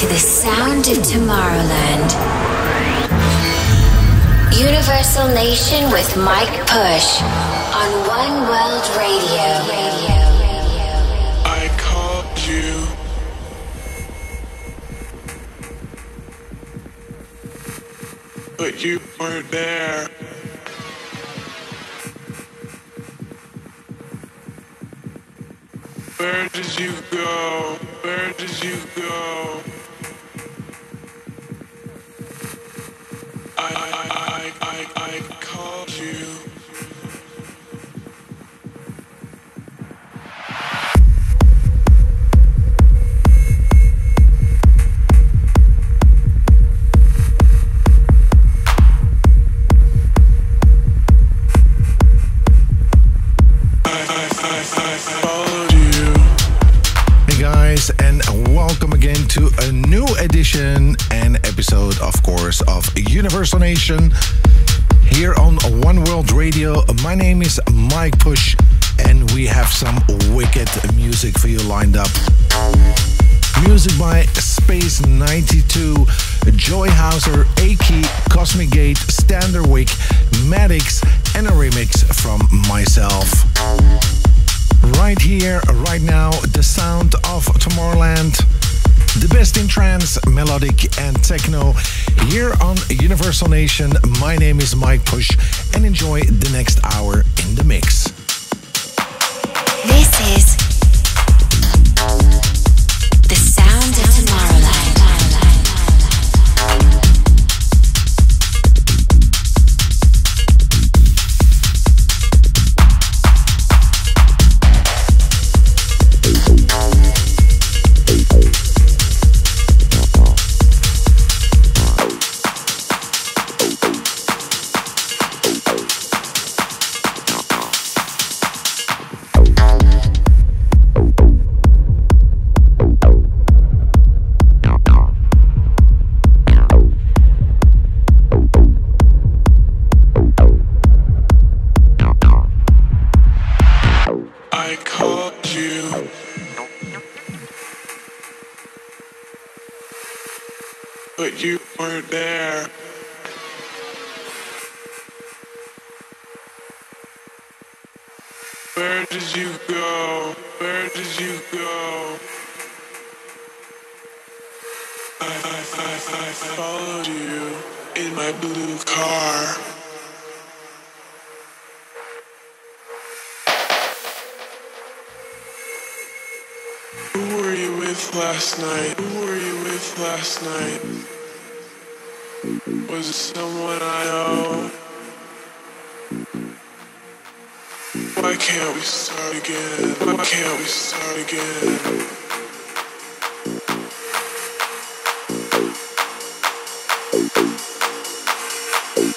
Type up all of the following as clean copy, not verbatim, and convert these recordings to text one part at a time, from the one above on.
to the sound of Tomorrowland. Universal Nation with Mike Push on One World Radio. I called you, but you weren't there. Where did you go? Where did you go? I called you. To a new edition and episode, of course, of Universal Nation here on One World Radio. My name is Mike Push, and we have some wicked music for you lined up. Music by Space92, Joey Hauser, A Key, Cosmic Gate, Standerwick, Maddox, and a remix from myself. Right here, right now, the sound of Tomorrowland. The best in trance, melodic and techno here on Universal Nation. My name is Mike Push, and enjoy the next hour in the mix. This is the sound of there. Where did you go? Where did you go? I followed you in my blue car. Who were you with last night? Who were you with last night? Was it someone I know? Why can't we start again? Why can't we start again?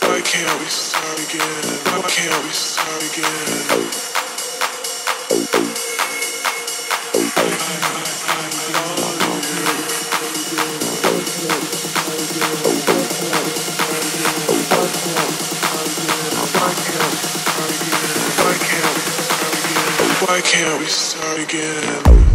Why can't we start again? Why can't we start again? Why can't we start again?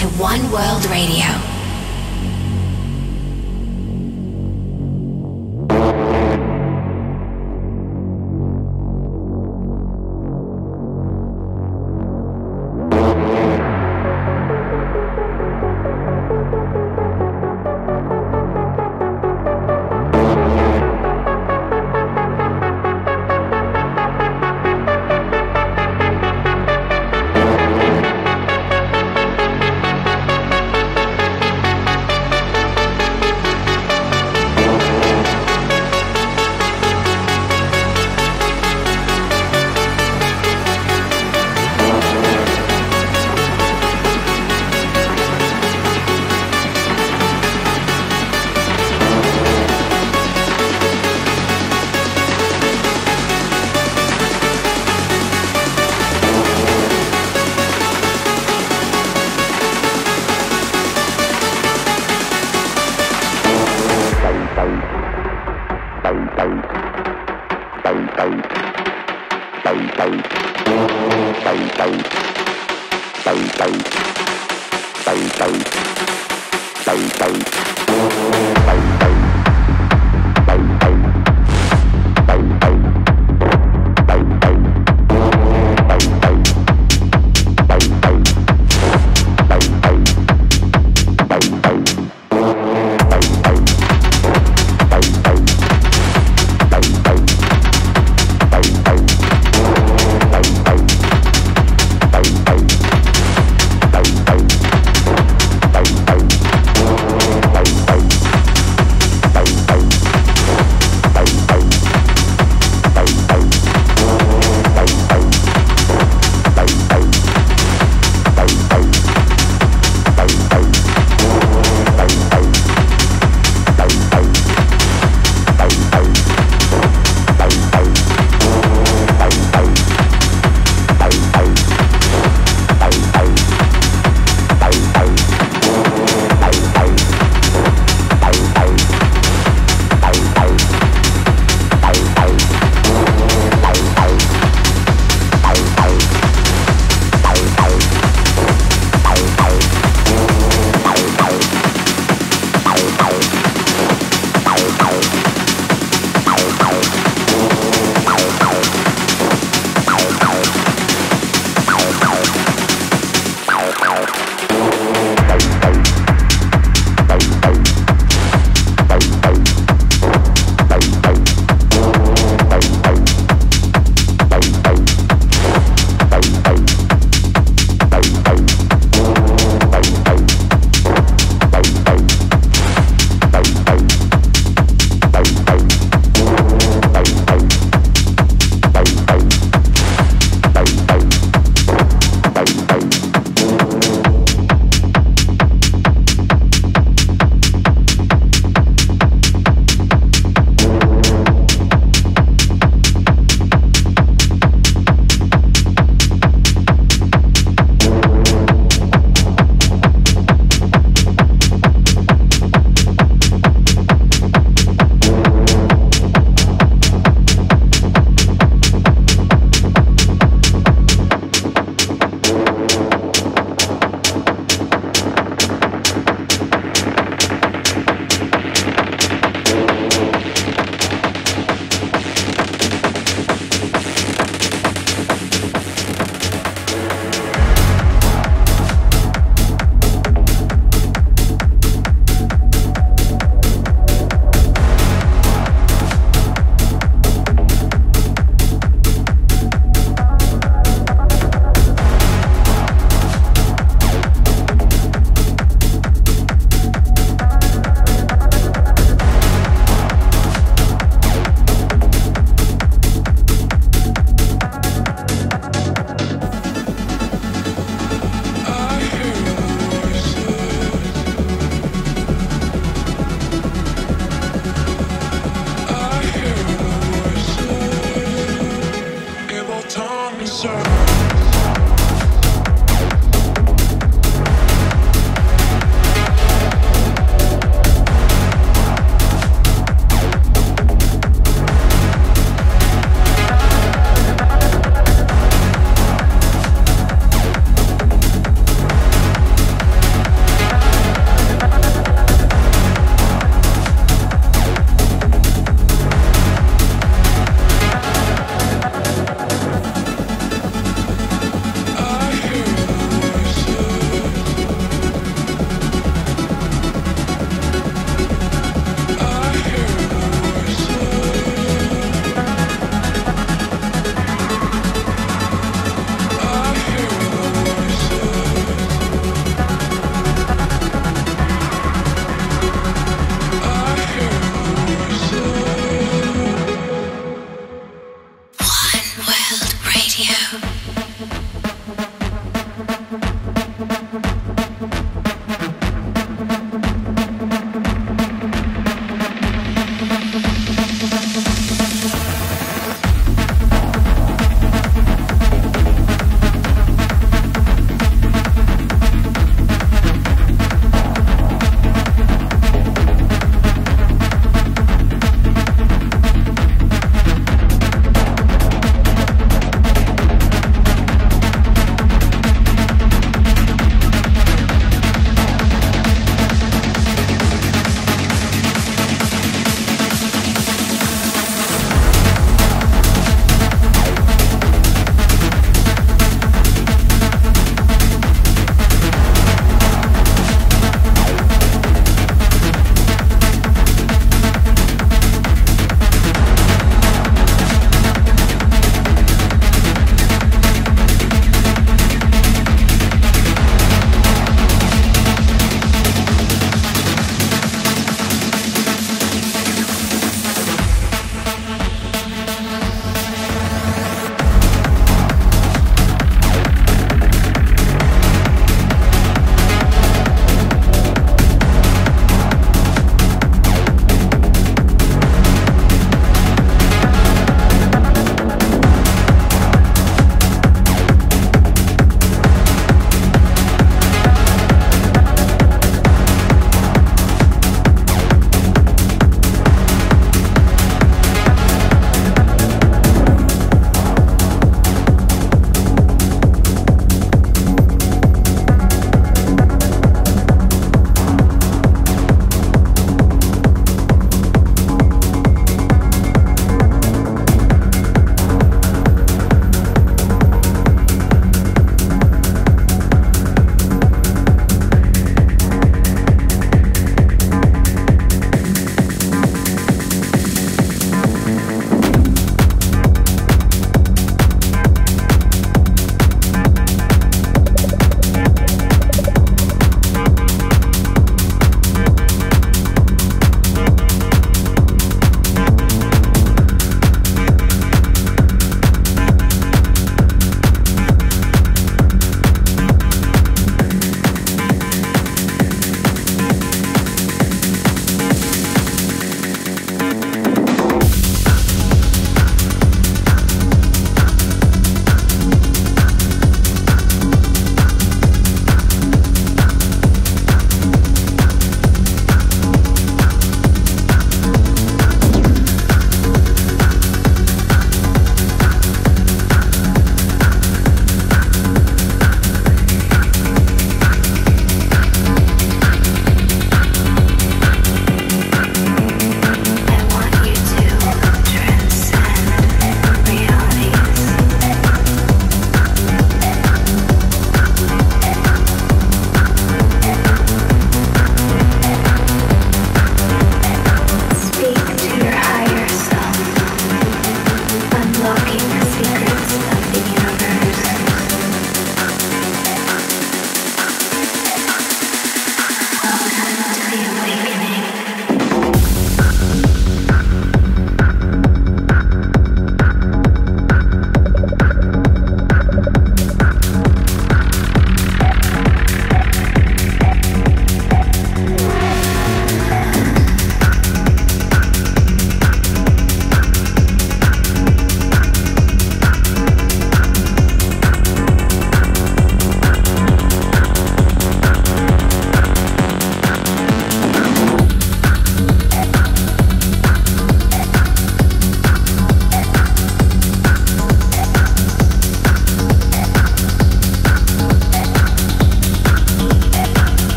to One World Radio.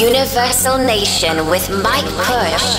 Universal Nation with Mike Push.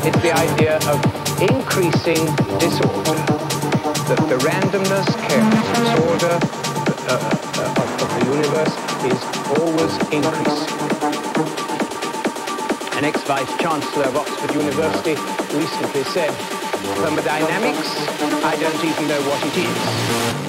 It's the idea of increasing disorder, that the randomness, chaos, disorder of the universe is always increasing. An ex-vice-chancellor of Oxford University recently said, thermodynamics, I don't even know what it is.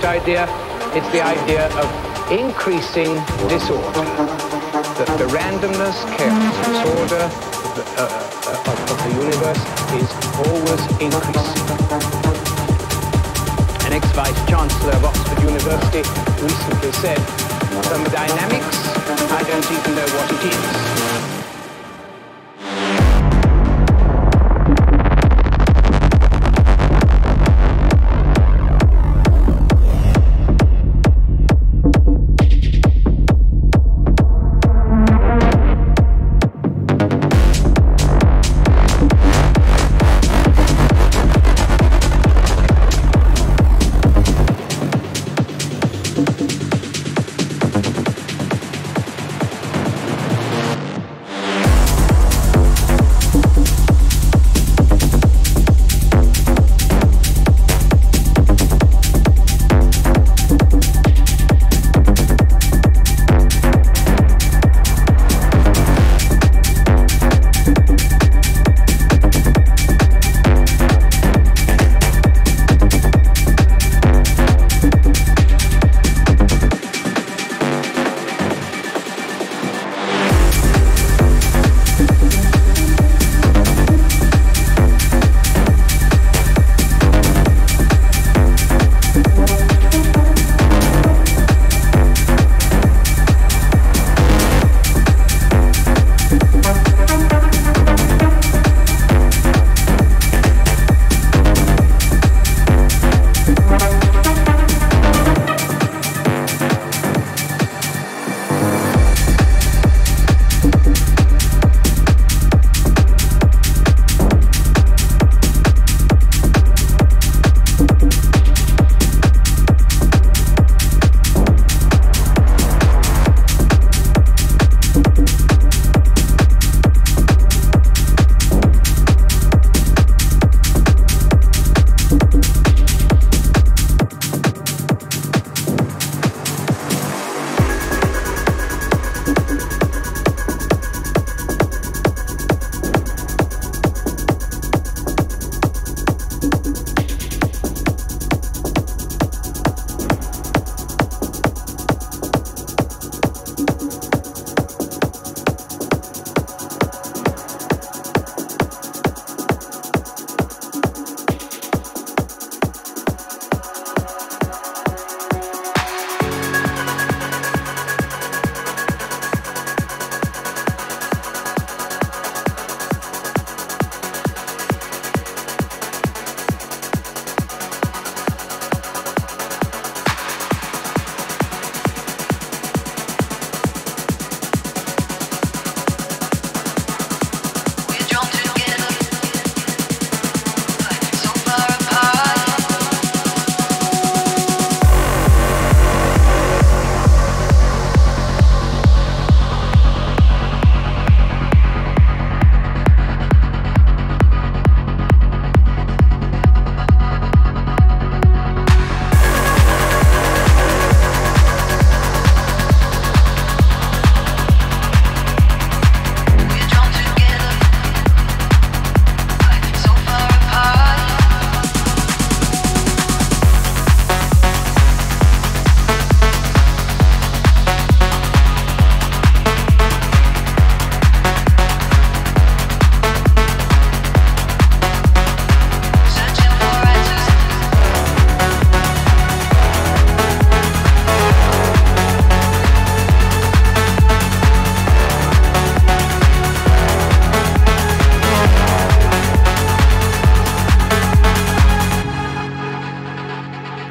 Idea. It's the idea of increasing disorder, that the randomness, chaos, disorder of the universe is always increasing. An ex-vice-chancellor of Oxford University recently said, thermodynamics, I don't even know what it is.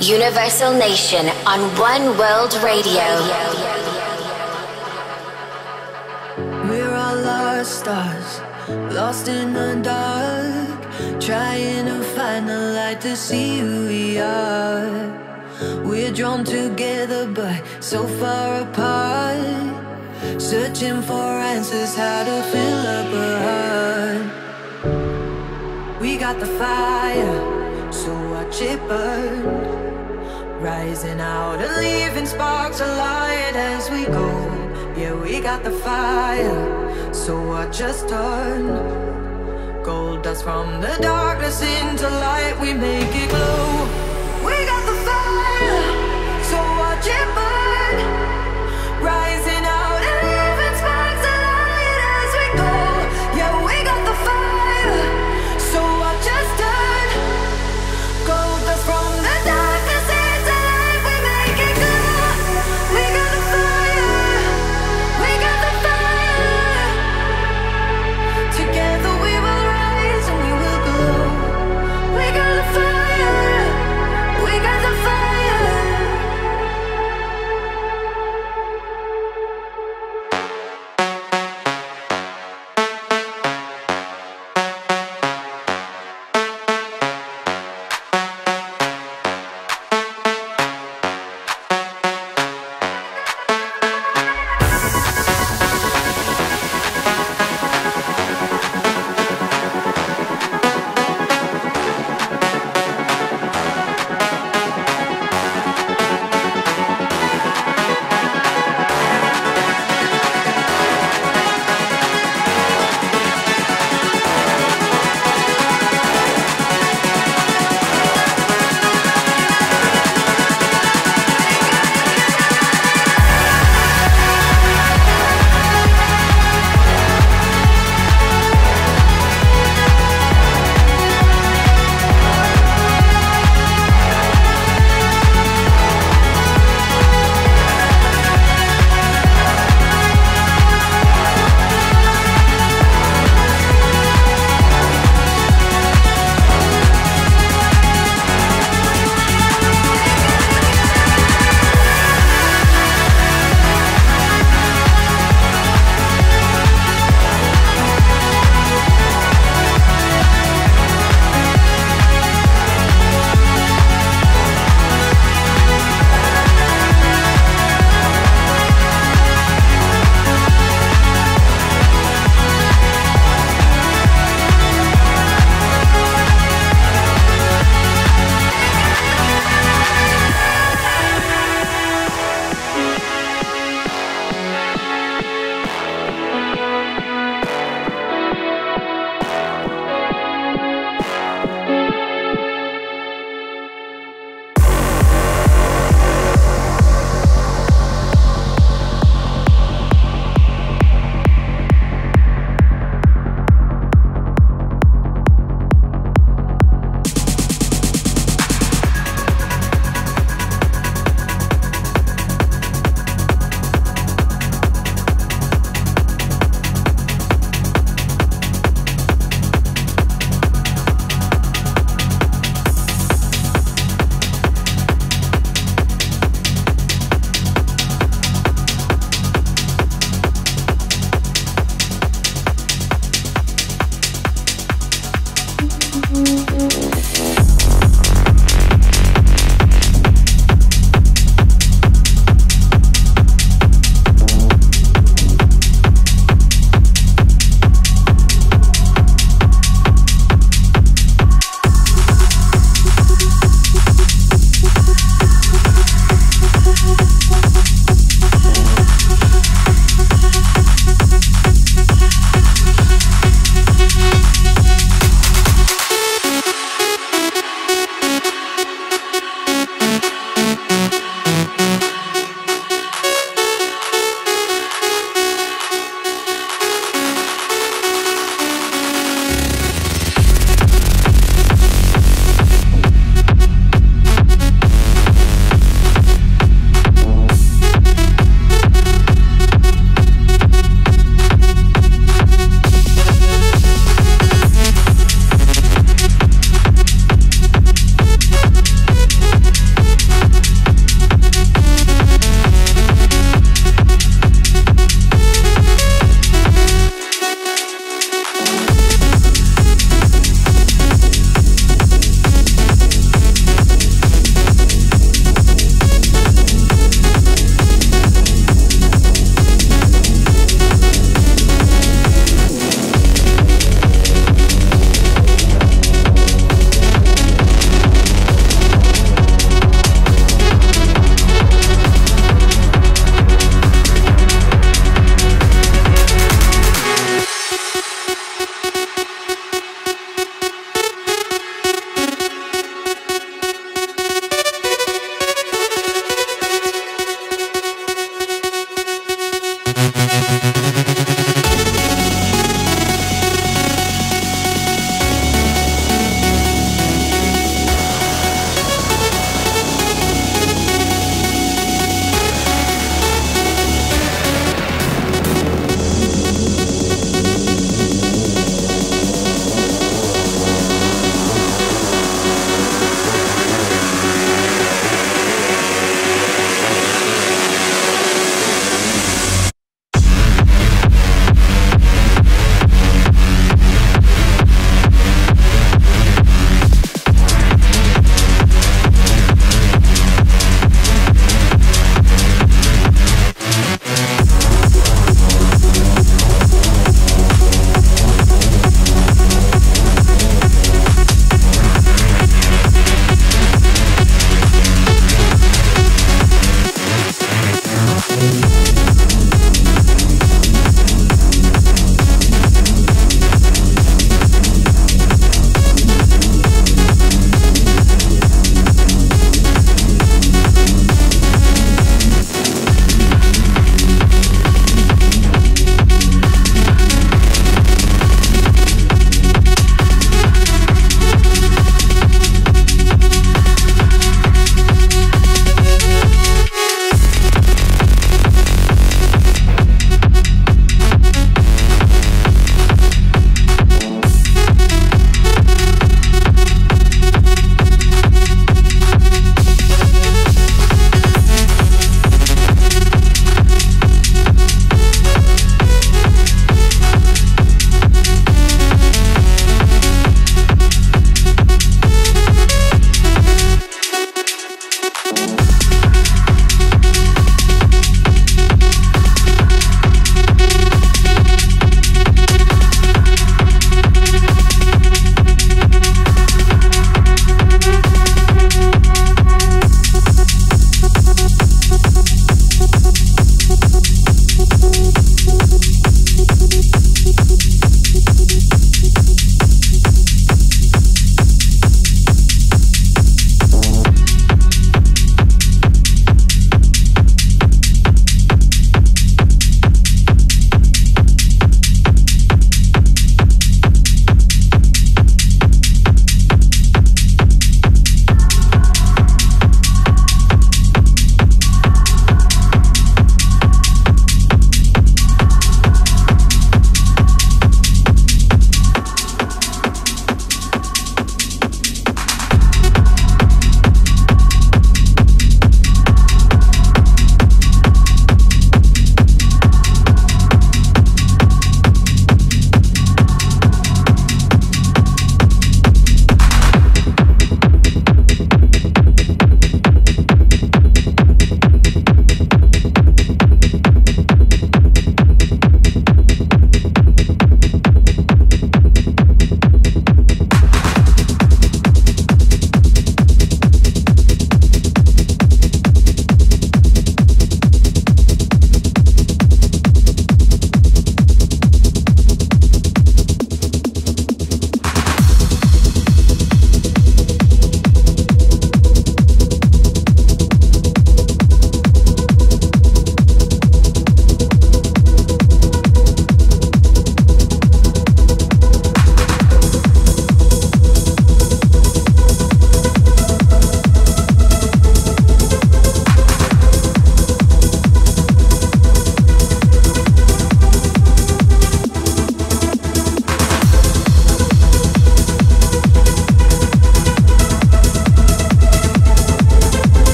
Universal Nation on One World Radio. We're all lost stars, lost in the dark, trying to find the light to see who we are. We're drawn together but so far apart, searching for answers, how to fill up a heart. We got the fire, so watch it burn, rising out and leaving sparks alight as we go. Yeah, we got the fire, so watch us turn, gold dust from the darkness into light, we make it glow. We got the fire, so watch it burn, rising up. Together we will rise and we will glow. We got the fire.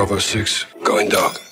Bravo 6, going dark.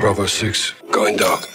Bravo 6, going dark.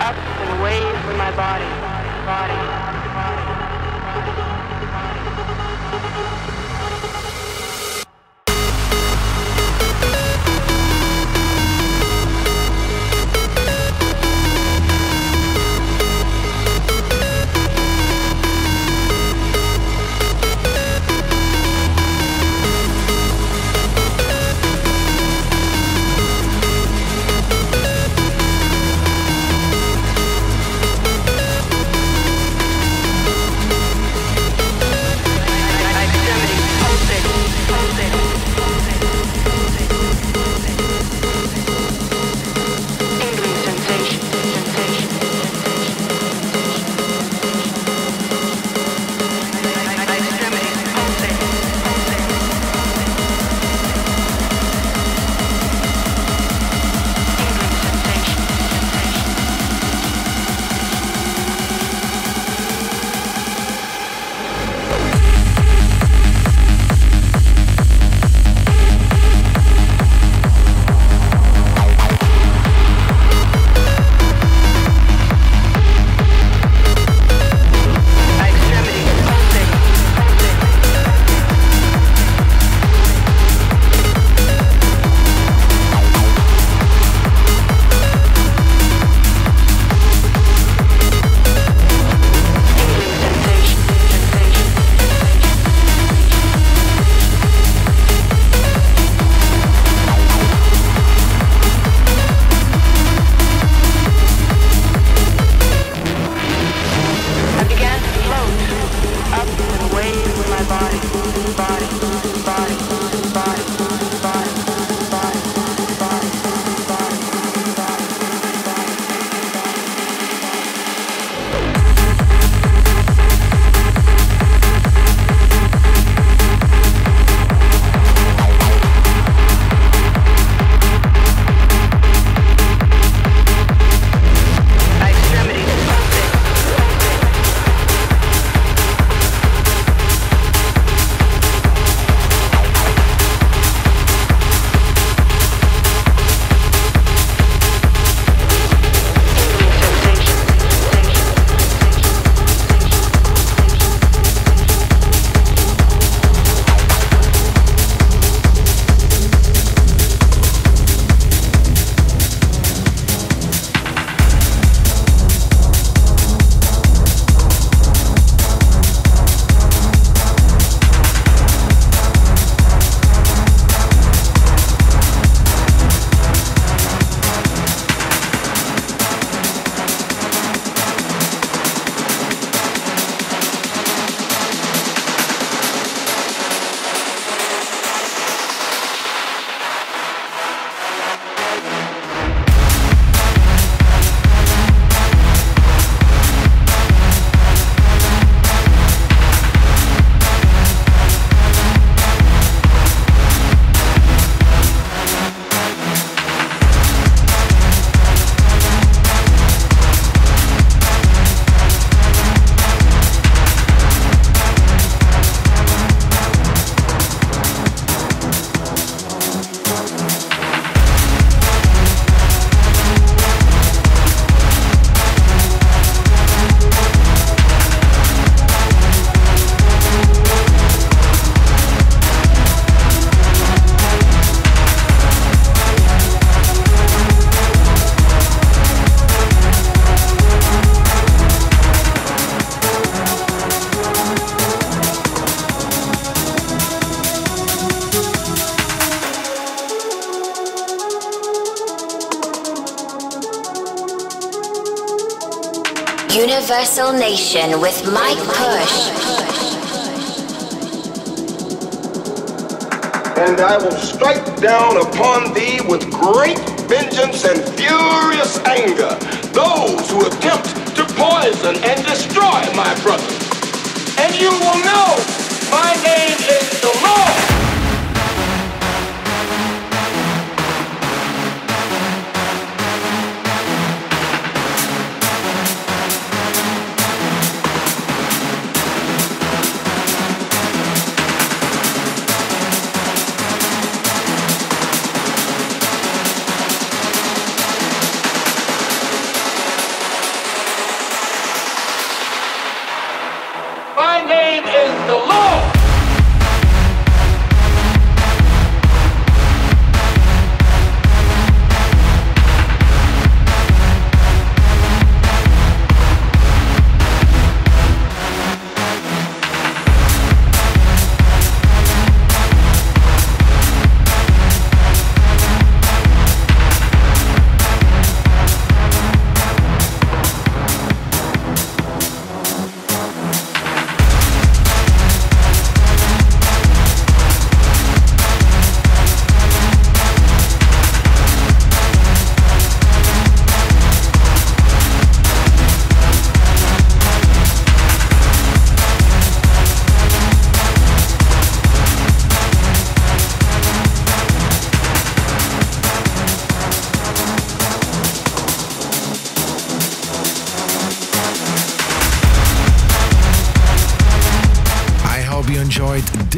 Up and away from my body. Universal Nation with Mike Push. And I will strike down upon thee with great vengeance and furious anger those who attempt to poison and destroy my brothers. And you will know my name is the Lord. My name is the Lord.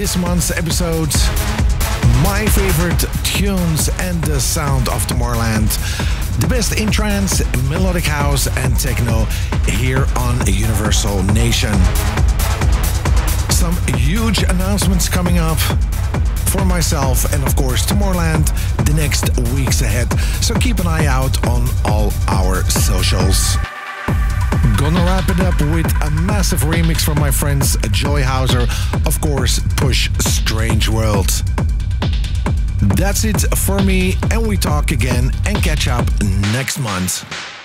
this month's episode, my favorite tunes and the sound of Tomorrowland. The best in trance, melodic house and techno here on Universal Nation. Some huge announcements coming up for myself and of course Tomorrowland the next weeks ahead. So keep an eye out on all our socials. Gonna wrap it up with a massive remix from my friends Joey Hauser, of course Push, Strange World. That's it for me, and we talk again and catch up next month.